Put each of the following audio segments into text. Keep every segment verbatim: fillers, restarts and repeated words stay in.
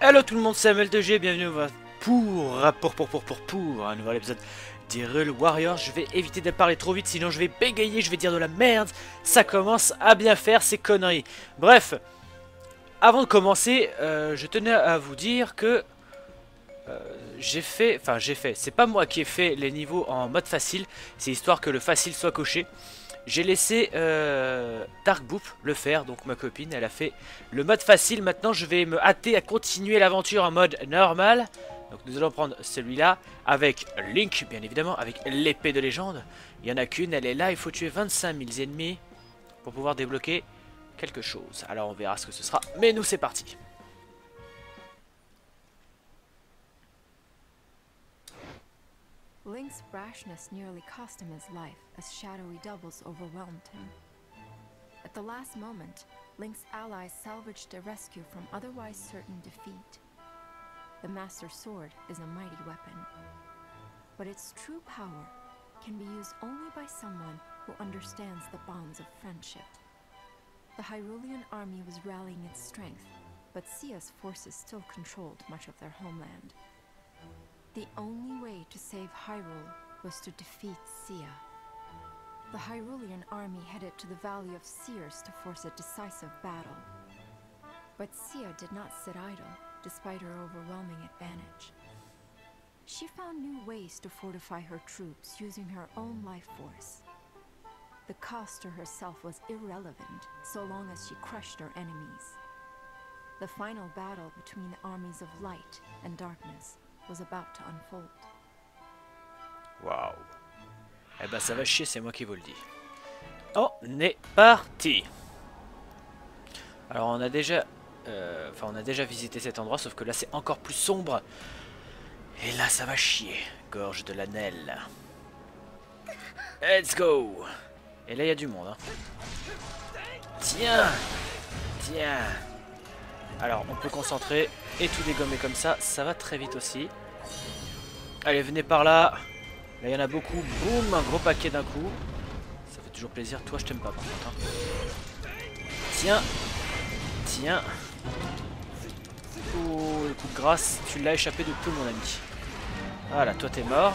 Hello tout le monde, c'est M L deux G, bienvenue pour, pour, pour, pour, pour, pour un nouvel épisode d'Hyrule Warriors. Je vais éviter de parler trop vite, sinon je vais bégayer, je vais dire de la merde. Ça commence à bien faire ces conneries. Bref, avant de commencer, euh, je tenais à vous dire que euh, j'ai fait, enfin j'ai fait, c'est pas moi qui ai fait les niveaux en mode facile, c'est histoire que le facile soit coché. J'ai laissé euh, Dark Boop le faire, donc ma copine, elle a fait le mode facile. Maintenant, je vais me hâter à continuer l'aventure en mode normal. Donc, nous allons prendre celui-là avec Link, bien évidemment, avec l'épée de légende. Il n'y en a qu'une, elle est là, il faut tuer vingt-cinq mille ennemis pour pouvoir débloquer quelque chose. Alors, on verra ce que ce sera, mais nous, c'est parti. Link's rashness nearly cost him his life as shadowy doubles overwhelmed him. At the last moment, Link's allies salvaged a rescue from otherwise certain defeat. The Master Sword is a mighty weapon, but its true power can be used only by someone who understands the bonds of friendship. The Hyrulean army was rallying its strength, but Cia's forces still controlled much of their homeland. The only way to save Hyrule was to defeat Cia. The Hyrulean army headed to the Valley of Seers to force a decisive battle. But Cia did not sit idle, despite her overwhelming advantage. She found new ways to fortify her troops using her own life force. The cost to herself was irrelevant, so long as she crushed her enemies. The final battle between the armies of light and darkness was about to unfold. Wow. Eh ben ça va chier, c'est moi qui vous le dis. On est parti. Alors on a déjà, euh, enfin on a déjà visité cet endroit, sauf que là c'est encore plus sombre. Et là ça va chier. Gorge de l'Anel. Let's go. Et là il y a du monde. Hein. Tiens, tiens. Alors on peut concentrer et tout dégommer comme ça, ça va très vite aussi. Allez, venez par là. Là il y en a beaucoup, boum, un gros paquet d'un coup. Ça fait toujours plaisir, toi je t'aime pas par contre. Hein. Tiens, tiens. Oh, le coup de grâce, tu l'as échappé de peu mon ami. Voilà, toi t'es mort.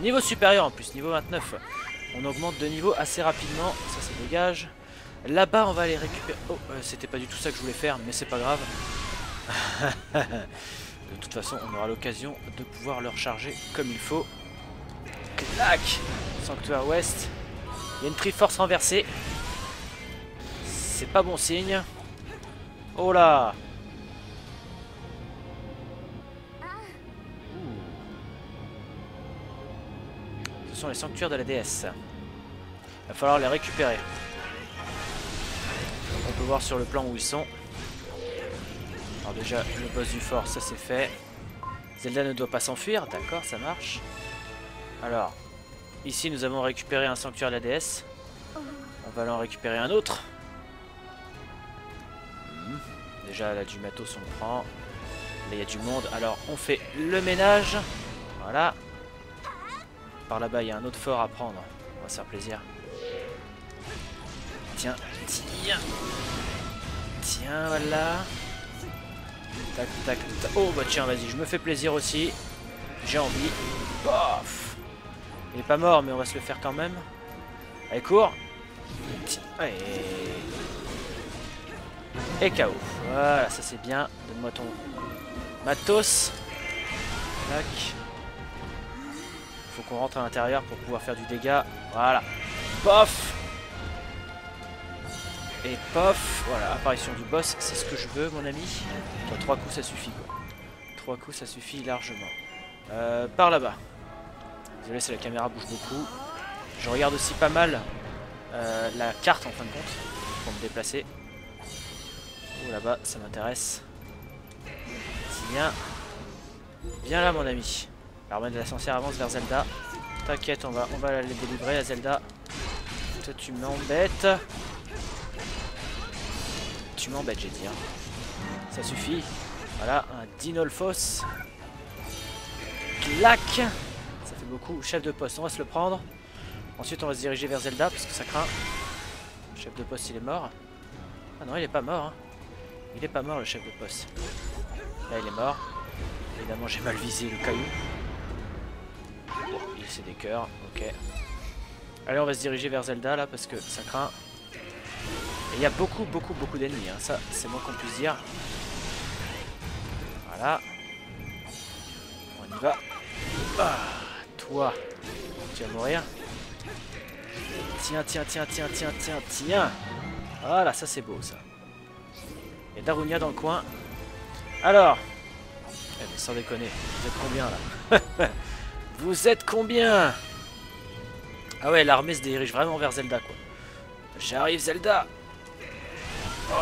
Niveau supérieur en plus, niveau vingt-neuf. On augmente de niveau assez rapidement, ça se dégage. Là-bas on va aller récupérer... Oh, euh, c'était pas du tout ça que je voulais faire, mais c'est pas grave. De toute façon on aura l'occasion de pouvoir le recharger comme il faut. Clac. Sanctuaire ouest. Il y a une Triforce renversée. C'est pas bon signe. Oh là. Ce sont les sanctuaires de la déesse. Il va falloir les récupérer. On peut voir sur le plan où ils sont. Alors déjà le boss du fort, ça c'est fait. Zelda ne doit pas s'enfuir, d'accord, ça marche. Alors ici nous avons récupéré un sanctuaire de la déesse. On va en récupérer un autre. hmm. Déjà là du matos on prend. Là il y a du monde, alors on fait le ménage. Voilà. Par là-bas il y a un autre fort à prendre. On va se faire plaisir. Tiens, tiens. Tiens, voilà. Tac, tac, tac. Oh bah tiens, vas-y, je me fais plaisir aussi. J'ai envie. Bof. Il est pas mort, mais on va se le faire quand même. Allez, cours. Et... Et K O. Voilà, ça c'est bien. Donne-moi ton matos. Tac. Faut qu'on rentre à l'intérieur pour pouvoir faire du dégât. Voilà. Bof. Et pof, voilà, apparition du boss, c'est ce que je veux mon ami. Toi, trois coups ça suffit quoi. Trois coups ça suffit largement. Euh, par là-bas. Désolé si la caméra bouge beaucoup. Je regarde aussi pas mal euh, la carte en fin de compte pour me déplacer. Oh là-bas, ça m'intéresse. Viens. Viens là mon ami. L'armée de la sorcière avance vers Zelda. T'inquiète, on va, on va la délivrer à Zelda. Toi tu m'embêtes. Tu m'embêtes, j'ai dit. Hein. Ça suffit. Voilà, un Dinolfos. Clac. Ça fait beaucoup. Chef de poste, on va se le prendre. Ensuite, on va se diriger vers Zelda parce que ça craint. Chef de poste, il est mort. Ah non, il est pas mort. Hein. Il est pas mort, le chef de poste. Là il est mort. Évidemment j'ai mal visé le caillou. Bon, il c'est des cœurs, ok. Allez, on va se diriger vers Zelda là parce que ça craint. Et il y a beaucoup beaucoup beaucoup d'ennemis, hein. Ça c'est moins qu'on puisse dire. Voilà. On y va. Ah, toi, tu vas mourir. Tiens, tiens, tiens, tiens, tiens, tiens, tiens. Voilà, ça c'est beau ça. Il y a Darunia dans le coin. Alors, eh mais sans déconner, vous êtes combien là? Vous êtes combien? Ah ouais, l'armée se dirige vraiment vers Zelda quoi. J'arrive Zelda. Oh,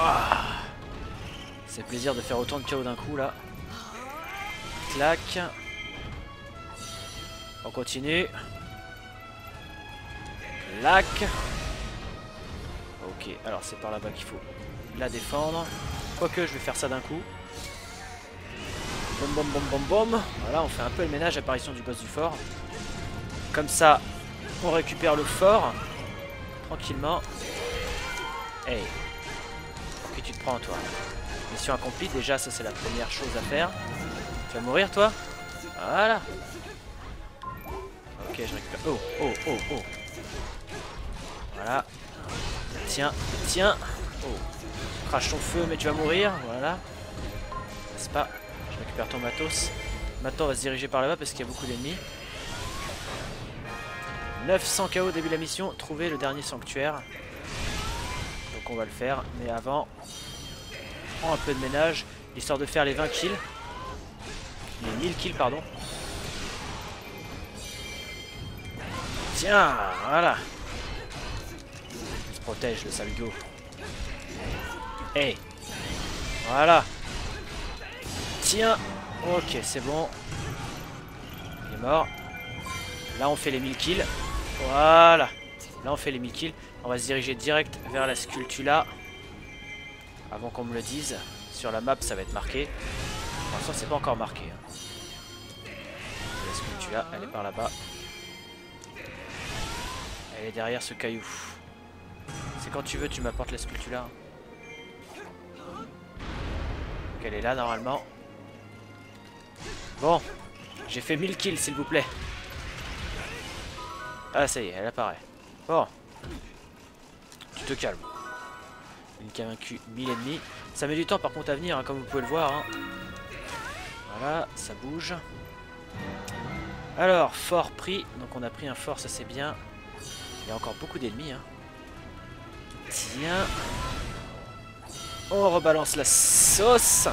c'est plaisir de faire autant de chaos d'un coup là. Clac. On continue. Clac. Ok, alors c'est par là-bas qu'il faut la défendre. Quoique je vais faire ça d'un coup. Bom bom bom bom bom. Voilà, on fait un peu le ménage, apparition du boss du fort. Comme ça, on récupère le fort. Tranquillement. Hey. Pour qui tu te prends toi? Mission accomplie, déjà ça c'est la première chose à faire. Tu vas mourir toi? Voilà. Ok, je récupère. Oh, oh, oh, oh. Voilà. Tiens, tiens. Oh. Crache ton feu, mais tu vas mourir. Voilà. N'est-ce pas? Je récupère ton matos. Maintenant on va se diriger par là-bas parce qu'il y a beaucoup d'ennemis. neuf cents K O début de la mission. Trouver le dernier sanctuaire. Donc on va le faire. Mais avant, on prend un peu de ménage. Histoire de faire les vingt kills. Les mille kills, pardon. Tiens, voilà. Il se protège le salgo. Hey. Voilà. Tiens. Ok, c'est bon. Il est mort. Là on fait les mille kills. Voilà. Là on fait les mille kills. On va se diriger direct vers la sculptula. Avant qu'on me le dise. Sur la map ça va être marqué. Pour l'instant c'est pas encore marqué hein. La sculptula elle est par là-bas. Elle est derrière ce caillou. C'est quand tu veux tu m'apportes la sculptula. Donc elle est là normalement. Bon. J'ai fait mille kills s'il vous plaît. Ah ça y est, elle apparaît. Bon. Tu te calmes. Link a vaincu mille ennemis. Ça met du temps par contre à venir, hein, comme vous pouvez le voir. Hein. Voilà, ça bouge. Alors, fort pris. Donc on a pris un fort, ça c'est bien. Il y a encore beaucoup d'ennemis. Hein. Tiens. On rebalance la sauce.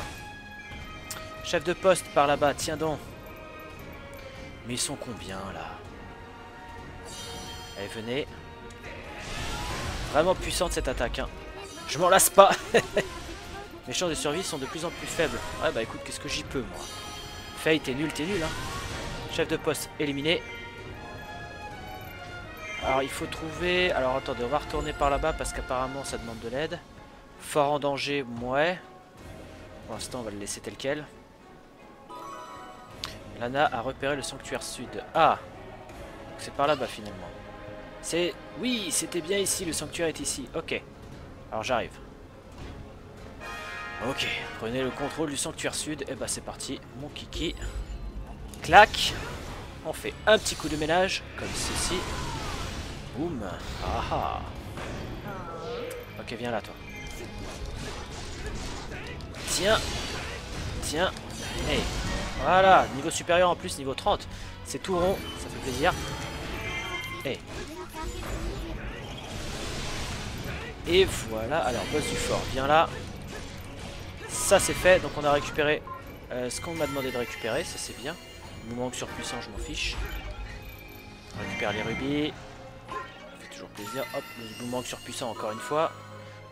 Chef de poste par là-bas, tiens donc. Mais ils sont combien là? Allez, venez. Vraiment puissante cette attaque. Hein. Je m'en lasse pas. Mes chances de survie sont de plus en plus faibles. Ouais, bah écoute, qu'est-ce que j'y peux, moi? Faye, t'es nul, t'es nul. Hein. Chef de poste éliminé. Alors, il faut trouver... Alors, attendez, on va retourner par là-bas parce qu'apparemment, ça demande de l'aide. Fort en danger, ouais. Pour l'instant, on va le laisser tel quel. Lana a repéré le sanctuaire sud. Ah! C'est par là-bas, finalement. C'est... Oui, c'était bien ici, le sanctuaire est ici. Ok. Alors j'arrive. Ok, prenez le contrôle du sanctuaire sud. Et bah c'est parti, mon kiki. Clac. On fait un petit coup de ménage, comme ceci. Boum. Ah. Ok, viens là toi. Tiens. Tiens. Hey. Voilà, niveau supérieur en plus, niveau trente. C'est tout rond, ça fait plaisir. Hey. Et voilà, alors boss du fort, viens là. Ça c'est fait, donc on a récupéré euh, ce qu'on m'a demandé de récupérer, ça c'est bien. Il nous manque surpuissant, je m'en fiche. On récupère les rubis. Ça fait toujours plaisir. Hop, il nous manque surpuissant encore une fois.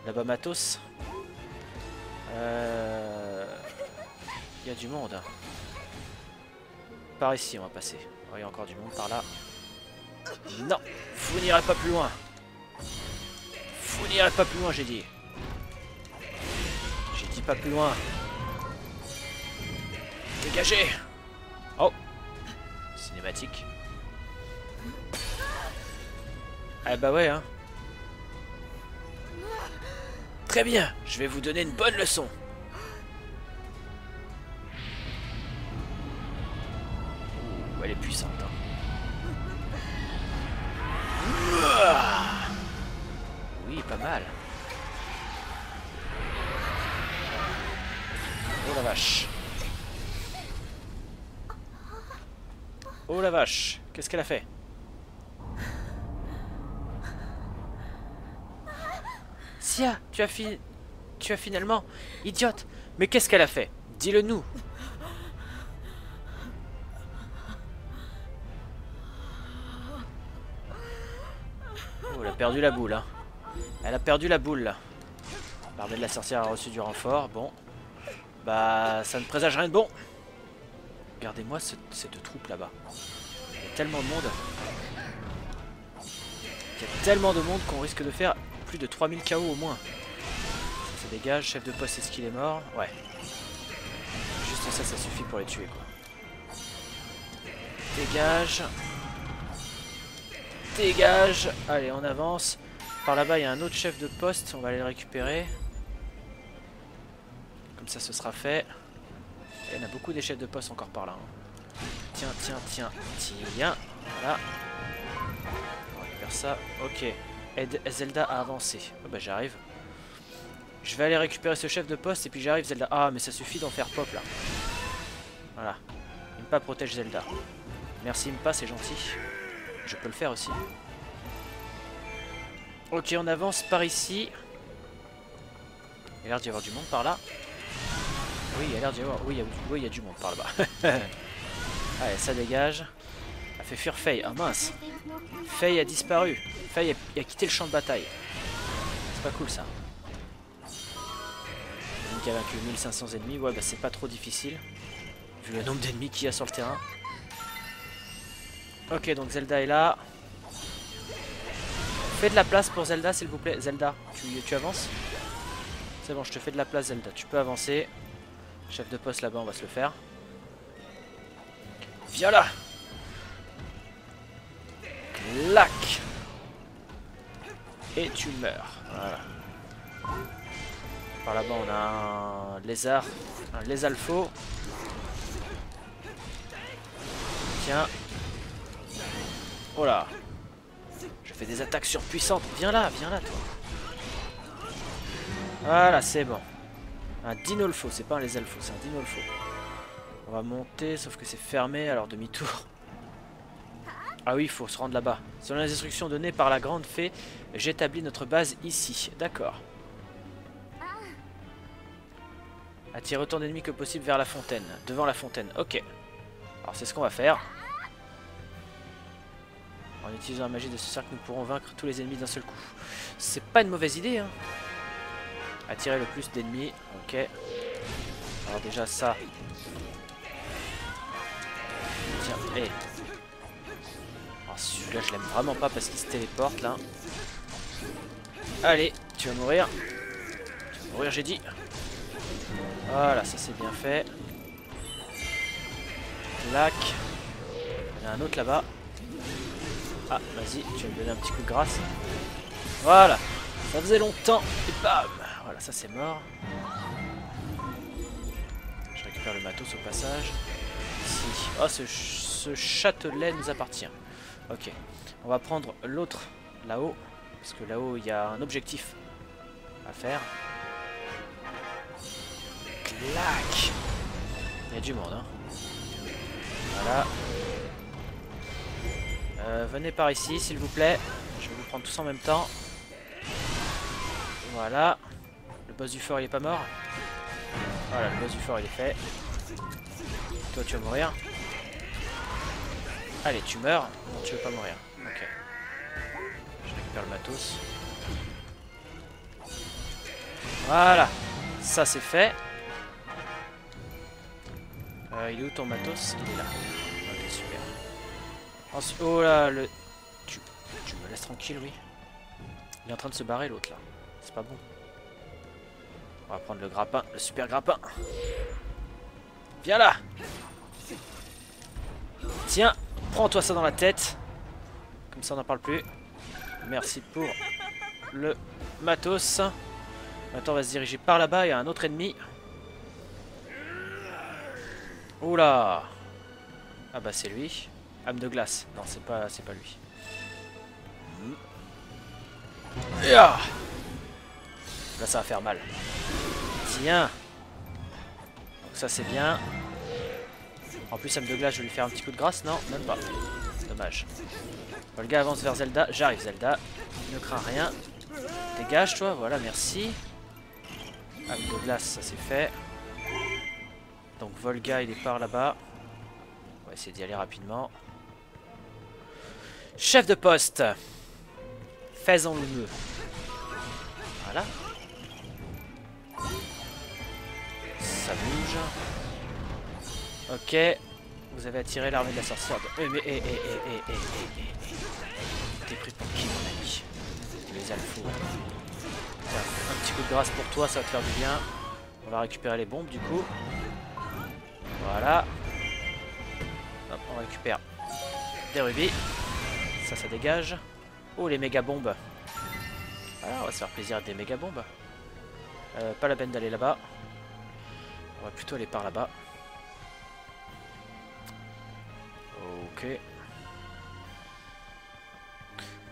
Là-bas matos. Euh... Il y a du monde. Par ici on va passer. Oh, il y a encore du monde par là. Non, vous n'irez pas plus loin. Vous n'irez pas plus loin, j'ai dit. J'ai dit pas plus loin. Dégagez. Oh. Cinématique. Ah bah ouais, hein. Très bien, je vais vous donner une bonne leçon. elle est puissante. Oui, pas mal. Oh la vache. Oh la vache. Qu'est-ce qu'elle a fait? Cia, tu as fini... Tu as finalement... Idiote. Mais qu'est-ce qu'elle a fait? Dis-le nous. Oh, elle a perdu la boule, hein. Elle a perdu la boule, là. L'armée de la sorcière a reçu du renfort, bon. Bah, ça ne présage rien de bon. Regardez-moi ce, cette troupe là-bas. Il y a tellement de monde. Il y a tellement de monde qu'on risque de faire plus de trois mille K O au moins. Ça, ça dégage, chef de poste, est-ce qu'il est mort? Ouais. Juste ça, ça suffit pour les tuer, quoi. Dégage. Dégage. Allez, on avance. Par là-bas, il y a un autre chef de poste. On va aller le récupérer. Comme ça, ce sera fait. Et il y en a beaucoup des chefs de poste encore par là. Hein. Tiens, tiens, tiens, tiens. Voilà. On récupère ça. Ok. Aide Zelda à avancer. Oh, bah, j'arrive. Je vais aller récupérer ce chef de poste et puis j'arrive, Zelda. Ah, mais ça suffit d'en faire pop, là. Voilà. Impa protège Zelda. Merci, Impa, c'est gentil. Je peux le faire aussi. Ok, on avance par ici. Il y a l'air d'y avoir du monde par là. Oui, il y a l'air d'y avoir... Oui, il y a... oui, il y a du monde par là-bas. Allez, ça dégage. Ça fait fuir Faye. Ah mince. Faye a disparu. Faye a... a quitté le champ de bataille. C'est pas cool, ça. Link a vaincu mille cinq cents ennemis. Ouais, bah c'est pas trop difficile. Vu le nombre d'ennemis qu'il y a sur le terrain. Ok, donc Zelda est là. Fais de la place pour Zelda, s'il vous plaît. Zelda, tu, tu avances? C'est bon, je te fais de la place, Zelda. Tu peux avancer. Chef de poste, là-bas, on va se le faire. Viens là. Clac. Et tu meurs. Voilà. Par là-bas, on a un lézard. Un Lizalfos. Tiens. Oh là. Je fais des attaques surpuissantes. Viens là, viens là, toi. Voilà, c'est bon. Un Dinolfos, c'est pas un Lizalfos, c'est un Dinolfos. On va monter, sauf que c'est fermé, alors demi-tour. Ah oui, il faut se rendre là-bas. Selon les instructions données par la grande fée, j'établis notre base ici. D'accord. Attire autant d'ennemis que possible vers la fontaine. Devant la fontaine, ok. Alors c'est ce qu'on va faire. En utilisant la magie de ce cercle, nous pourrons vaincre tous les ennemis d'un seul coup. C'est pas une mauvaise idée, hein. Attirer le plus d'ennemis, ok. Alors déjà ça. Tiens, hé. Hey. Alors celui-là, je l'aime vraiment pas parce qu'il se téléporte, là. Allez, tu vas mourir. Tu vas mourir, j'ai dit. Voilà, ça c'est bien fait. Lac. Il y en a un autre là-bas. Ah, vas-y, tu vas me donner un petit coup de grâce. Voilà, ça faisait longtemps. Et bam! Voilà, ça c'est mort. Je récupère le matos au passage. Ici. Oh, ce, ch ce châtelet nous appartient. Ok, on va prendre l'autre là-haut. Parce que là-haut, il y a un objectif à faire. Clac! Il y a du monde, hein. Voilà. Euh, venez par ici, s'il vous plaît. Je vais vous prendre tous en même temps. Voilà. Le boss du fort, il est pas mort. Voilà, le boss du fort, il est fait. Toi, tu vas mourir. Allez, tu meurs. Non, tu veux pas mourir. Ok. Je récupère le matos. Voilà. Ça, c'est fait. Euh, il est où ton matos? Il est là. Ok, super. Ensuite, oh là, le... Tu, tu me laisses tranquille, oui. Il est en train de se barrer, l'autre, là. C'est pas bon. On va prendre le grappin, le super grappin. Viens là. Tiens, prends-toi ça dans la tête. Comme ça, on n'en parle plus. Merci pour le matos. Maintenant, on va se diriger par là-bas. Il y a un autre ennemi. Oula. Ah bah, c'est lui. Âme de glace. Non, c'est pas, c'est pas lui. Là, ça va faire mal. Tiens. Donc ça, c'est bien. En plus, Âme de glace, je vais lui faire un petit coup de grâce. Non, même pas. Dommage. Volga avance vers Zelda. J'arrive, Zelda. Ne crains rien. Dégage, toi. Voilà, merci. Âme de glace, ça c'est fait. Donc Volga, il est par là-bas. On va essayer d'y aller rapidement. Chef de poste. Faisons le mieux. Voilà. Ça bouge. Ok. Vous avez attiré l'armée de la sorcière. Eh mais eh eh eh eh eh eh. T'es pris pour qui, mon ami? Les alphos. Un petit coup de grâce pour toi, ça va te faire du bien. On va récupérer les bombes du coup. Voilà. Hop, on récupère des rubis. Ça, ça dégage. Oh, les méga bombes. Voilà, on va se faire plaisir avec des méga bombes. Euh, pas la peine d'aller là-bas. On va plutôt aller par là-bas. Ok.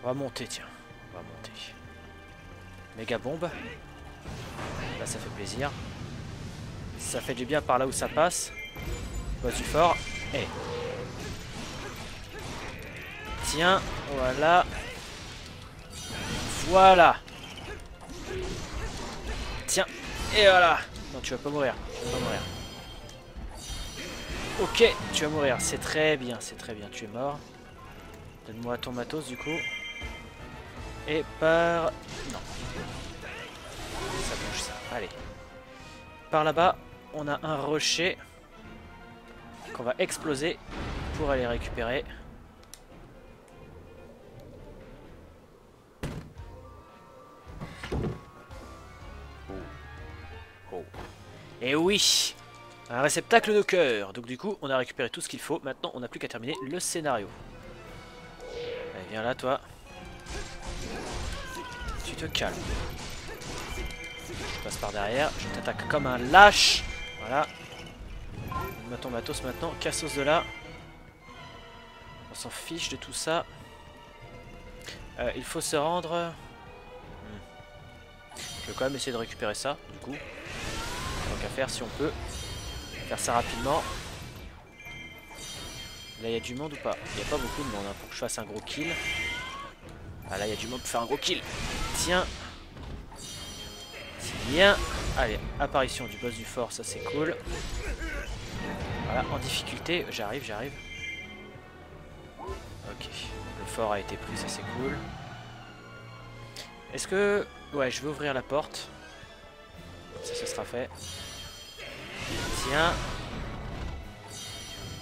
On va monter, tiens. On va monter. Méga bombe. Là, ça fait plaisir. Ça fait du bien par là où ça passe. Boss du fort. Et. Tiens, voilà. Voilà. Tiens. Et voilà. Non, tu vas pas mourir. Tu vas pas mourir. Ok, tu vas mourir. C'est très bien, c'est très bien. Tu es mort. Donne-moi ton matos du coup. Et par... Non. Ça bouge ça. Allez. Par là-bas, on a un rocher qu'on va exploser pour aller récupérer. Oh. Oh. Et oui, un réceptacle de cœur. Donc du coup, on a récupéré tout ce qu'il faut. Maintenant, on n'a plus qu'à terminer le scénario. Allez, viens là, toi. Tu te calmes. Je passe par derrière, je t'attaque comme un lâche. Voilà. Donne-moi ton matos maintenant, cassos de là. On s'en fiche de tout ça. Euh, il faut se rendre... Hmm. Je vais quand même essayer de récupérer ça, du coup. Donc à faire si on peut. Faire ça rapidement. Là il y a du monde ou pas? Il n'y a pas beaucoup de monde hein, pour que je fasse un gros kill. Ah là il y a du monde pour faire un gros kill. Tiens. Bien, allez, apparition du boss du fort, ça c'est cool. Voilà, en difficulté, j'arrive, j'arrive. Ok, le fort a été pris, ça c'est cool. Est-ce que... Ouais, je vais ouvrir la porte. Ça, ça sera fait. Tiens.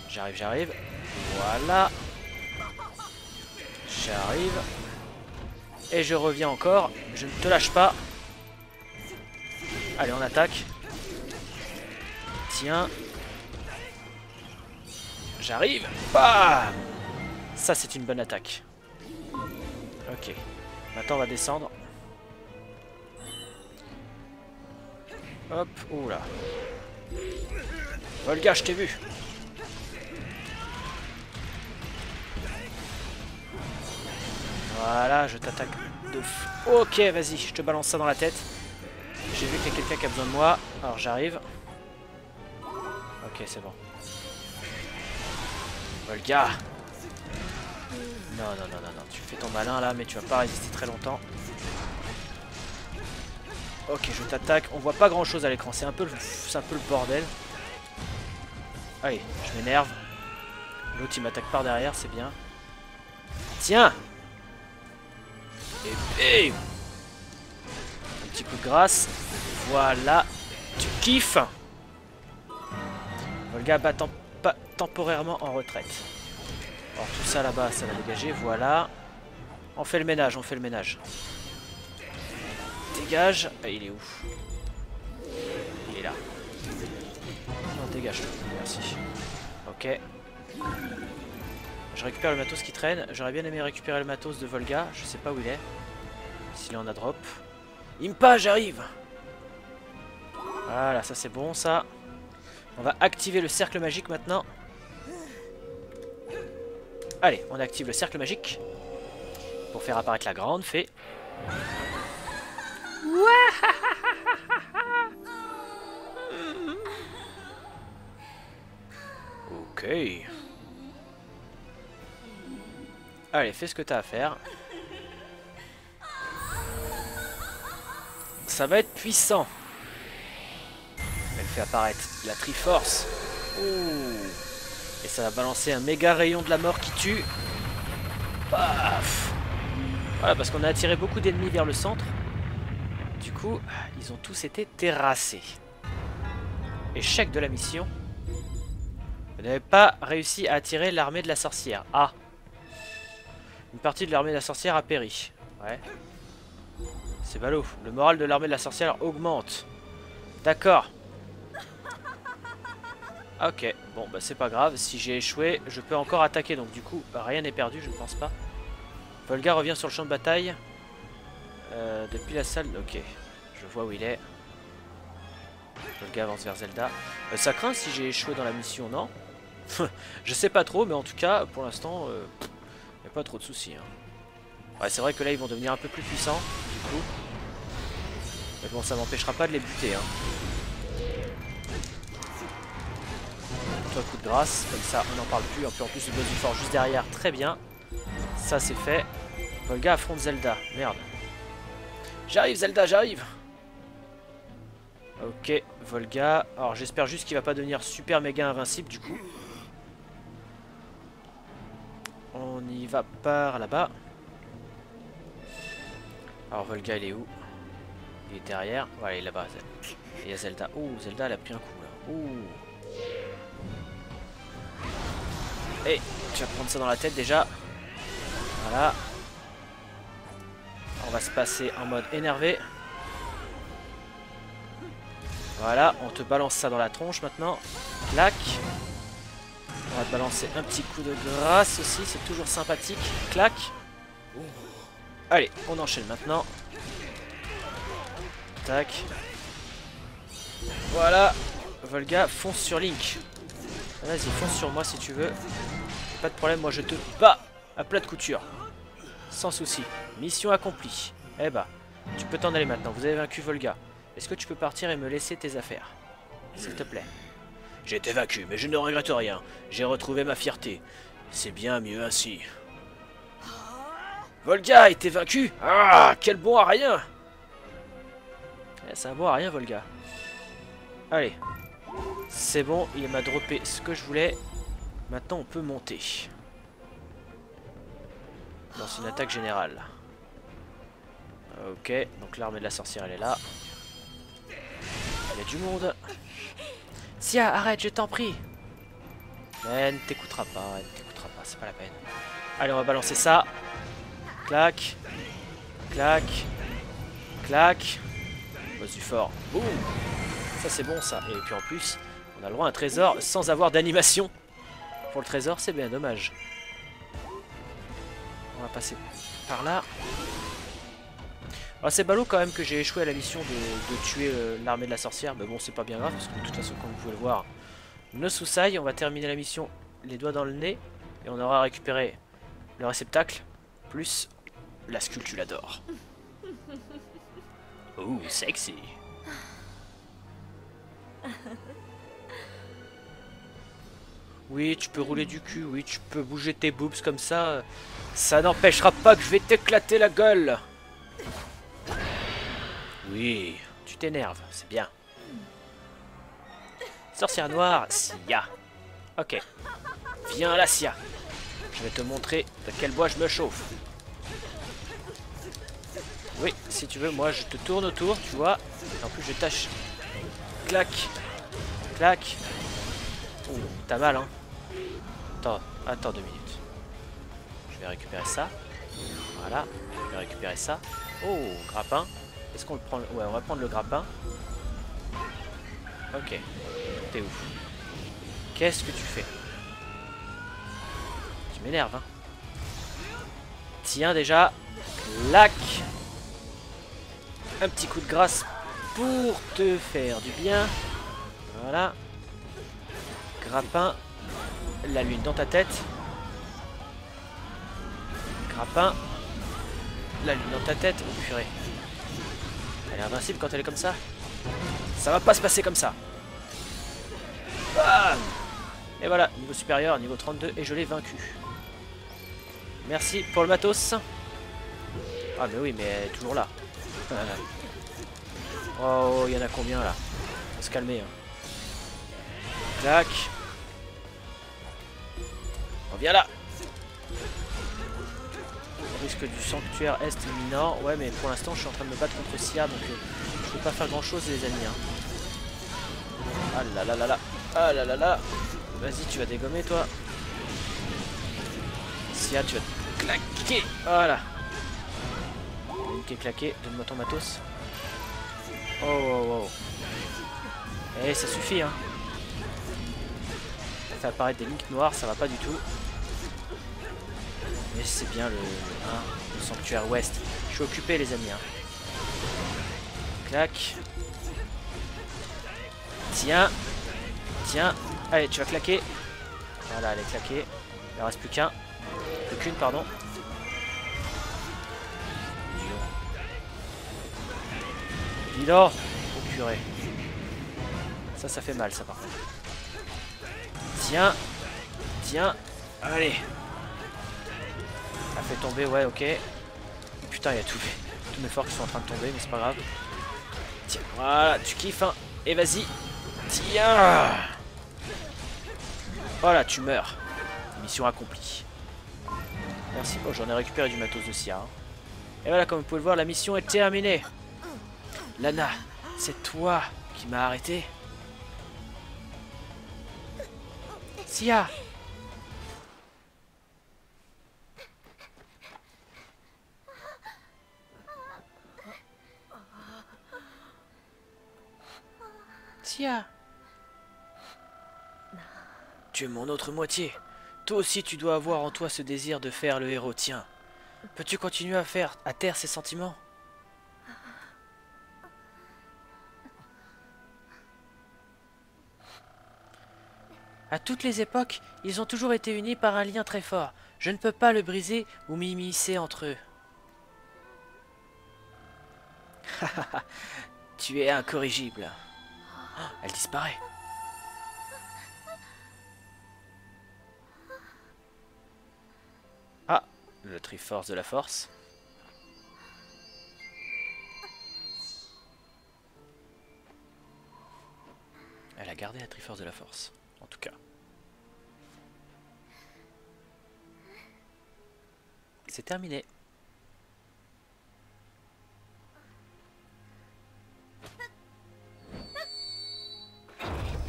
J'arrive, j'arrive. Voilà. J'arrive. Et je reviens encore, je ne te lâche pas. Allez, on attaque. Tiens. J'arrive. Bam. Ça, c'est une bonne attaque. Ok. Maintenant, on va descendre. Hop. Oula. Volga, je t'ai vu. Voilà, je t'attaque de fou. Ok, vas-y, je te balance ça dans la tête. J'ai vu qu'il y a quelqu'un qui a besoin de moi. Alors j'arrive. Ok, c'est bon. Volga. Non, non, non, non, non. Tu fais ton malin là, mais tu vas pas résister très longtemps. Ok, je t'attaque. On voit pas grand chose à l'écran. C'est un, un peu le bordel. Allez, je m'énerve. L'autre il m'attaque par derrière, c'est bien. Tiens. Et bim. Petit coup de grâce. Voilà. Tu kiffes. Volga bat temp temporairement en retraite. Alors tout ça là-bas, ça va dégager. Voilà. On fait le ménage, on fait le ménage. Dégage. Ah, il est où? Il est là. Non, dégage. Merci. Ok. Je récupère le matos qui traîne. J'aurais bien aimé récupérer le matos de Volga. Je sais pas où il est. S'il en a drop. Impa, j'arrive. Voilà, ça c'est bon, ça. On va activer le cercle magique maintenant. Allez, on active le cercle magique pour faire apparaître la grande fée. Ok. Allez, fais ce que t'as à faire. Ça va être puissant. Elle fait apparaître la Triforce. Ouh. Et ça va balancer un méga rayon de la mort qui tue. Paf. Voilà, parce qu'on a attiré beaucoup d'ennemis vers le centre. Du coup, ils ont tous été terrassés. Échec de la mission. Vous n'avez pas réussi à attirer l'armée de la sorcière. Ah. Une partie de l'armée de la sorcière a péri. Ouais. C'est ballot. Le moral de l'armée de la sorcière augmente. D'accord. Ok. Bon, bah c'est pas grave. Si j'ai échoué, je peux encore attaquer. Donc du coup, bah, rien n'est perdu, je ne pense pas. Volga revient sur le champ de bataille. Euh, depuis la salle... Ok. Je vois où il est. Volga avance vers Zelda. Euh, ça craint si j'ai échoué dans la mission, non? Je sais pas trop, mais en tout cas, pour l'instant... Euh... Y a pas trop de soucis hein. Ouais, c'est vrai que là ils vont devenir un peu plus puissants du coup. Mais bon, ça m'empêchera pas de les buter hein. Toi, coup de grâce, comme ça on n'en parle plus. En plus, en plus le boss du fort juste derrière, très bien. Ça c'est fait. Volga affronte Zelda, merde. J'arrive Zelda, j'arrive. Ok, Volga. Alors j'espère juste qu'il va pas devenir super méga invincible du coup. On y va par là-bas. Alors Volga il est où? Il est derrière. Voilà, il est là-bas. Il y a Zelda. Oh, Zelda elle a pris un coup là. Ouh. Et tu vas prendre ça dans la tête déjà. Voilà. On va se passer en mode énervé. Voilà, on te balance ça dans la tronche maintenant. Clac. On va te balancer un petit coup de grâce aussi, c'est toujours sympathique. Clac. Allez, on enchaîne maintenant. Tac. Voilà. Volga, fonce sur Link. Vas-y, fonce sur moi si tu veux. Pas de problème, moi je te bats à plat de couture. Sans souci. Mission accomplie. Eh bah, tu peux t'en aller maintenant, vous avez vaincu Volga. Est-ce que tu peux partir et me laisser tes affaires? S'il te plaît. J'ai été vaincu, mais je ne regrette rien. J'ai retrouvé ma fierté. C'est bien mieux ainsi. Volga a été vaincu. Ah, quel bon à rien. C'est un bon à rien, Volga. Allez. C'est bon, il m'a droppé ce que je voulais. Maintenant, on peut monter. Dans une attaque générale. Ok, donc l'armée de la sorcière, elle est là. Il y a du monde. Cia, arrête, je t'en prie. Mais ne t'écoutera pas, elle ne t'écoutera pas, c'est pas la peine. Allez, on va balancer ça. Clac. Clac. Clac. Boss du fort. Boum. Ça c'est bon ça. Et puis en plus, on a le droit à un trésor sans avoir d'animation. Pour le trésor, c'est bien dommage. On va passer par là. Alors c'est ballot quand même que j'ai échoué à la mission de, de tuer euh, l'armée de la sorcière. Mais bon, c'est pas bien grave parce que de toute façon, comme vous pouvez le voir, nos soussailles, on va terminer la mission les doigts dans le nez. Et on aura récupéré le réceptacle plus la sculpture d'or. Ouh, sexy. Oui, tu peux rouler du cul, oui, tu peux bouger tes boobs comme ça. Ça n'empêchera pas que je vais t'éclater la gueule. Oui, tu t'énerves, c'est bien. Sorcière noire, Cia. Ok. Viens là, Cia. Je vais te montrer de quel bois je me chauffe. Oui, si tu veux, moi je te tourne autour, tu vois. En plus, je tâche. Clac. Clac. Oh, t'as mal, hein. Attends, attends deux minutes. Je vais récupérer ça. Voilà, je vais récupérer ça. Oh, grappin. Est-ce qu'on le prend? Ouais, on va prendre le grappin. Ok. T'es ouf. Qu'est-ce que tu fais? Tu m'énerves, hein. Tiens, déjà. Clac. Un petit coup de grâce pour te faire du bien. Voilà. Grappin. La lune dans ta tête. grappin. La lune dans ta tête, oh purée. Elle est invincible quand elle est comme ça. Ça va pas se passer comme ça. Ah, et voilà, niveau supérieur, niveau trente-deux, et je l'ai vaincu. Merci pour le matos. Ah mais oui, mais elle est toujours là. Oh, il y en a combien là? Faut se calmer. Hein. Tac. On vient là. Risque du sanctuaire est imminent. Ouais, mais pour l'instant, je suis en train de me battre contre Cia, donc euh, je peux pas faire grand chose, les amis. Hein. Ah là là là là. Ah là là là. Vas-y, tu vas dégommer, toi. Cia, tu vas te claquer. Voilà. Link est claqué. Donne-moi ton matos. Oh, oh, oh. Eh, ça suffit, hein. Ça fait apparaître des Links noirs, ça va pas du tout. Mais c'est bien le, hein, le sanctuaire ouest. Je suis occupé, les amis. Hein. Clac. Tiens. Tiens. Allez, tu vas claquer. Voilà, elle est claquée. Il en reste plus qu'un. Plus qu'une, pardon. Dis donc. Oh purée. Ça, ça fait mal, ça, par contre. Tiens. Tiens. Allez. Elle fait tomber, ouais, ok. Putain, il y a tous mes forts qui sont en train de tomber, mais c'est pas grave. Tiens, voilà, tu kiffes, hein. Et vas-y. Tiens. Voilà, tu meurs. Mission accomplie. Merci. Oh, j'en ai récupéré du matos de Cia. Hein. Et voilà, comme vous pouvez le voir, la mission est terminée. Lana, c'est toi qui m'as arrêté. Cia. Cia. Tu es mon autre moitié. Toi aussi, tu dois avoir en toi ce désir de faire le héros. Tiens, peux-tu continuer à faire à taire ces sentiments? À toutes les époques, ils ont toujours été unis par un lien très fort. Je ne peux pas le briser ou m'immiscer entre eux. Tu es incorrigible. Oh, elle disparaît. Ah, le Triforce de la Force. Elle a gardé la Triforce de la Force, en tout cas. C'est terminé.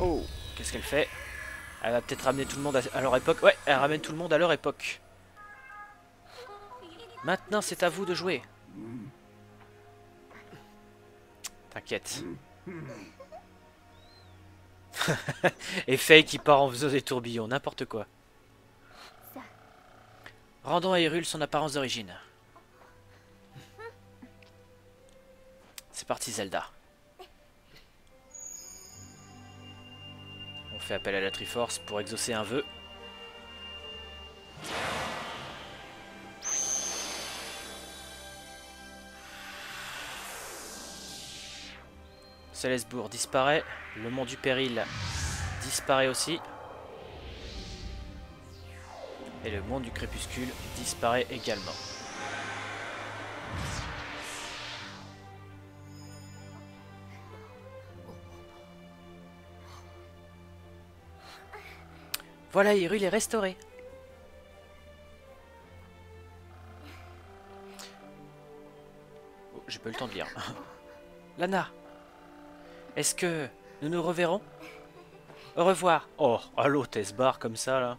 Oh, qu'est-ce qu'elle fait? Elle va peut-être ramener tout le monde à leur époque. Ouais, elle ramène tout le monde à leur époque. Maintenant, c'est à vous de jouer. T'inquiète. Et Faye qui part en faisant des tourbillons, n'importe quoi. Rendons à Hyrule son apparence d'origine. C'est parti, Zelda. On fait appel à la Triforce pour exaucer un vœu. Célesbourg disparaît, le mont du péril disparaît aussi. Et le mont du crépuscule disparaît également. Voilà, Hyrule est restauré. Oh, j'ai pas eu le temps de lire. Lana, est-ce que nous nous reverrons? Au revoir. Oh, allô, t'es ce bar comme ça, là.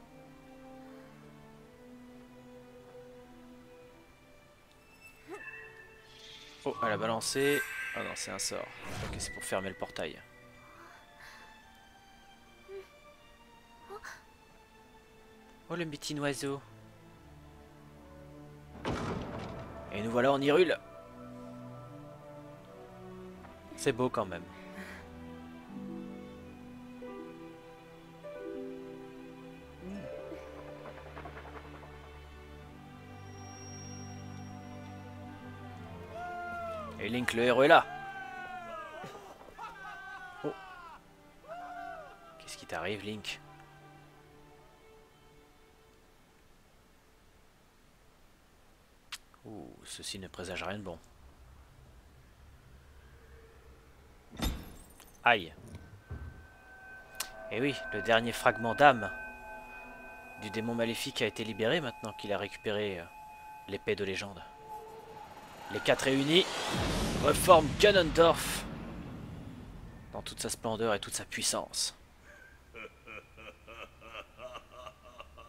Oh, elle a balancé. Ah non, c'est un sort. Ok, c'est pour fermer le portail. Oh, le petit oiseau. Et nous voilà en Hyrule. C'est beau quand même. Et Link, le héros, est là. Oh. Qu'est-ce qui t'arrive, Link? Ouh, ceci ne présage rien de bon. Aïe. Et oui, le dernier fragment d'âme du démon maléfique a été libéré maintenant qu'il a récupéré l'épée de légende. Les quatre réunis reforment Ganondorf dans toute sa splendeur et toute sa puissance.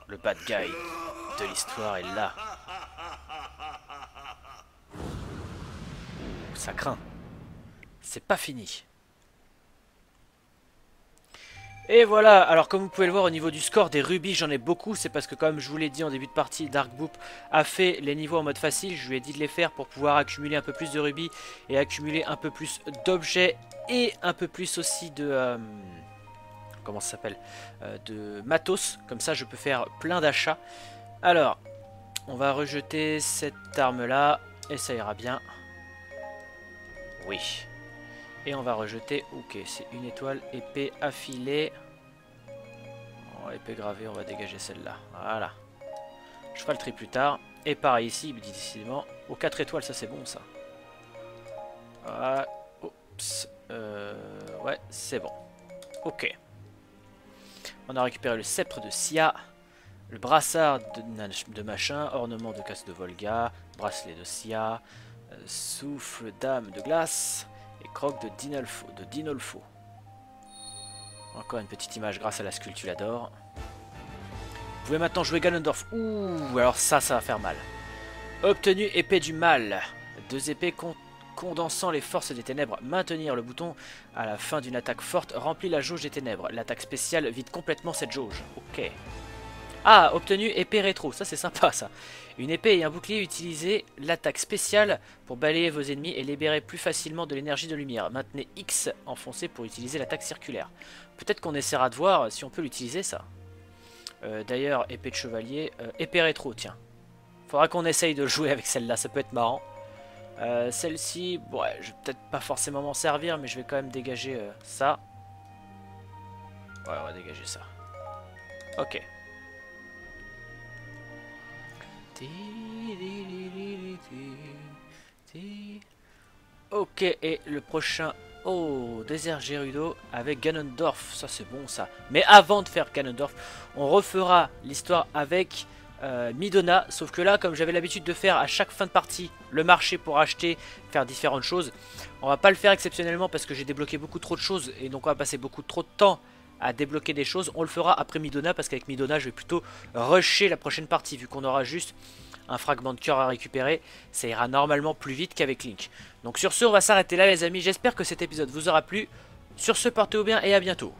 Le bad guy de l'histoire est là. Ça craint. C'est pas fini. Et voilà, alors comme vous pouvez le voir au niveau du score des rubis, j'en ai beaucoup, c'est parce que comme je vous l'ai dit en début de partie, Dark Boop a fait les niveaux en mode facile, je lui ai dit de les faire pour pouvoir accumuler un peu plus de rubis et accumuler un peu plus d'objets et un peu plus aussi de... Euh, comment ça s'appelle euh, de matos, comme ça je peux faire plein d'achats. Alors, on va rejeter cette arme là, et ça ira bien. Oui. Et on va rejeter, ok, c'est une étoile, épée affilée. Oh, épée gravée, on va dégager celle-là, voilà. Je ferai le tri plus tard. Et pareil ici, décidément, aux quatre étoiles, ça c'est bon ça. Ah, oups, euh, ouais, c'est bon. Ok. On a récupéré le sceptre de Cia, le brassard de, de machin, ornement de casse de Volga, bracelet de Cia, euh, souffle d'âme de glace... Et croque de Dinolfo, de Dinolfo. Encore une petite image grâce à la sculpture d'or. Vous pouvez maintenant jouer Ganondorf. Ouh, alors ça, ça va faire mal. Obtenu épée du mal. Deux épées con condensant les forces des ténèbres. Maintenir le bouton à la fin d'une attaque forte remplit la jauge des ténèbres. L'attaque spéciale vide complètement cette jauge. Ok. Ah, obtenu épée rétro, ça c'est sympa ça. Une épée et un bouclier, utilisez l'attaque spéciale pour balayer vos ennemis et libérer plus facilement de l'énergie de lumière. Maintenez X enfoncé pour utiliser l'attaque circulaire. Peut-être qu'on essaiera de voir si on peut l'utiliser ça. Euh, D'ailleurs, épée de chevalier, euh, épée rétro, tiens. Faudra qu'on essaye de jouer avec celle-là, ça peut être marrant. Euh, Celle-ci, bon, ouais, je vais peut-être pas forcément m'en servir, mais je vais quand même dégager euh, ça. Ouais, on va dégager ça. Ok. Ok, et le prochain... Oh, désert Gerudo avec Ganondorf. Ça, c'est bon, ça. Mais avant de faire Ganondorf, on refera l'histoire avec euh, Midna. Sauf que là, comme j'avais l'habitude de faire à chaque fin de partie, le marché pour acheter, faire différentes choses, on va pas le faire exceptionnellement parce que j'ai débloqué beaucoup trop de choses. Et donc, on va passer beaucoup trop de temps à débloquer des choses. On le fera après Midna parce qu'avec Midna je vais plutôt rusher la prochaine partie vu qu'on aura juste un fragment de cœur à récupérer. Ça ira normalement plus vite qu'avec Link. Donc sur ce, on va s'arrêter là les amis. J'espère que cet épisode vous aura plu. Sur ce, portez-vous bien et à bientôt.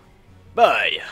Bye.